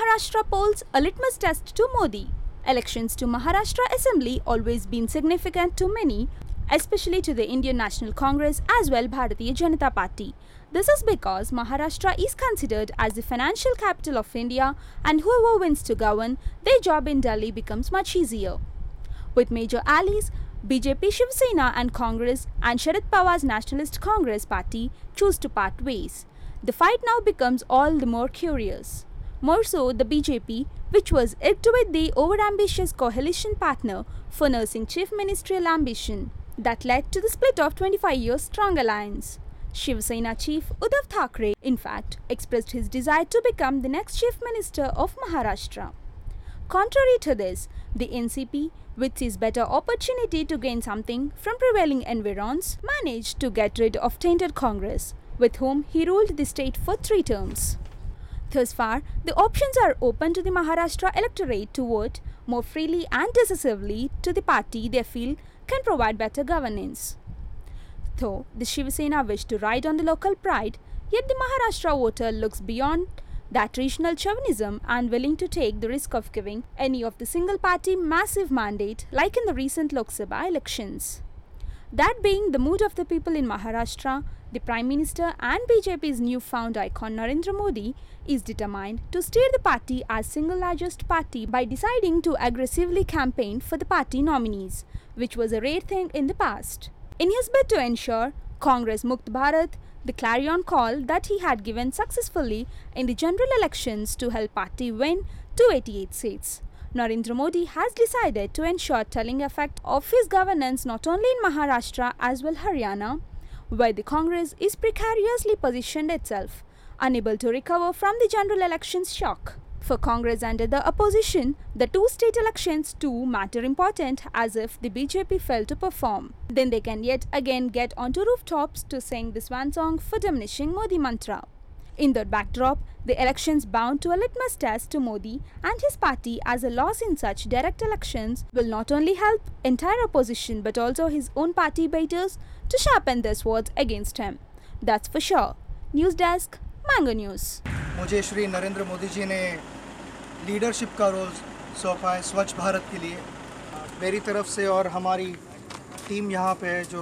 Maharashtra polls a litmus test to Modi. Elections to Maharashtra Assembly always been significant to many, especially to the Indian National Congress as well Bharatiya Janata Party. This is because Maharashtra is considered as the financial capital of India, and whoever wins to govern, their job in Delhi becomes much easier. With major allies, BJP, Shiv Sena and Congress, and Sharad Pawar's Nationalist Congress Party choose to part ways. The fight now becomes all the more curious. More so, the BJP, which was irked with the overambitious coalition partner for nursing chief ministerial ambition. That led to the split of 25 years strong alliance. Shiv Sena chief Uddhav Thackeray, in fact, expressed his desire to become the next chief minister of Maharashtra. Contrary to this, the NCP, which sees better opportunity to gain something from prevailing environs, managed to get rid of tainted Congress, with whom he ruled the state for 3 terms. Thus far, the options are open to the Maharashtra electorate to vote more freely and decisively to the party they feel can provide better governance. Though the Shiv Sena wished to ride on the local pride, yet the Maharashtra voter looks beyond that regional chauvinism and willing to take the risk of giving any of the single party massive mandate like in the recent Lok Sabha elections. That being the mood of the people in Maharashtra, the Prime Minister and BJP's newfound icon Narendra Modi is determined to steer the party as single largest party by deciding to aggressively campaign for the party nominees, which was a rare thing in the past. In his bid to ensure Congress Mukt Bharat, the clarion call that he had given successfully in the general elections to help party win 288 seats. Narendra Modi has decided to ensure telling effect of his governance not only in Maharashtra as well Haryana, where the Congress is precariously positioned itself, unable to recover from the general elections shock. For Congress and the opposition, the 2 state elections too matter important as if the BJP failed to perform. Then they can yet again get onto rooftops to sing the swan song for diminishing Modi mantra. In that backdrop, the elections bound to a litmus test to Modi and his party as a loss in such direct elections will not only help entire opposition but also his own party baiters to sharpen their swords against him. That's for sure. News Desk, Mango News. मुझे श्री नरेंद्र मोदी जी ने leadership का role सौंपा है स्वच्छ भारत के लिए मेरी तरफ से और हमारी टीम यहाँ पे है जो